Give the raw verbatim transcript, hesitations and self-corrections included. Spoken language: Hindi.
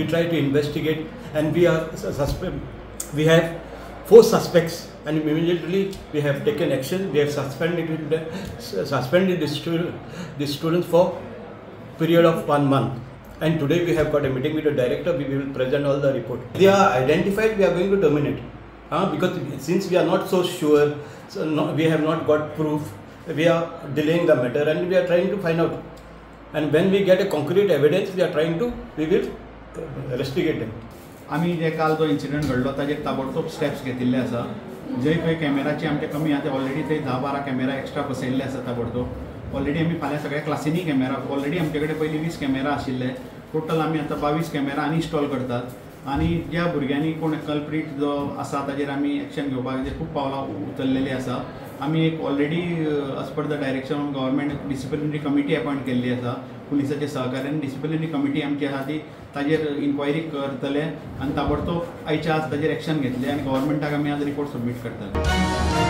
we try to investigate, and we are we have four suspects, and immediately we have taken action. We have suspended the, suspended the, student, the students for period of one month. And today we have got a meeting with the director. We will present all the report. They are identified. We are going to terminate, huh? Because since we are not so sure, so no, we have not got proof. We are delaying the matter, and we are trying to find out. And when we get a concrete evidence, we are trying to we will investigate them. आमी जे काल जो इंसिडेंट घडलो ताजे ताबडतोब स्टेप्स घेतिल्ले आसा. जे काही कॅमेराची आमचे कमी आसा, ऑलरेडी ते धा बारा कॅमेरा एक्स्ट्रा बसयल्ले आसा ताबडतोब. ऑलरेडी आमी फाल्यां सगळ्या क्लासींनी कॅमेरा, ऑलरेडी आमचे कडेन पयलीं वीस कॅमेरा आशिल्ले, टोटल आमी आतां बावीस कॅमेरा आनी इन्स्टॉल करतात. आनी ज्या भुरग्यांनी कोण कल्प्रीट जो आसा ताजेर आमी एक्शन घेवपाक जे खूब पावलां उचललेलीं आसा. आमी एक already as per the direction of government disciplinary committee appoint केल्ली आसा. पुलिसाच्या सहकार्यान डिसिप्लिनरी कमिटी आमची आसा ती ताजेर इन्क्वायरी करतले, आनी ताबडतोब आयच्या आज ताजेर एक्शन घेतले, आनी गव्हर्मेंटाक आमी आज रिपोर्ट सबमीट करतले.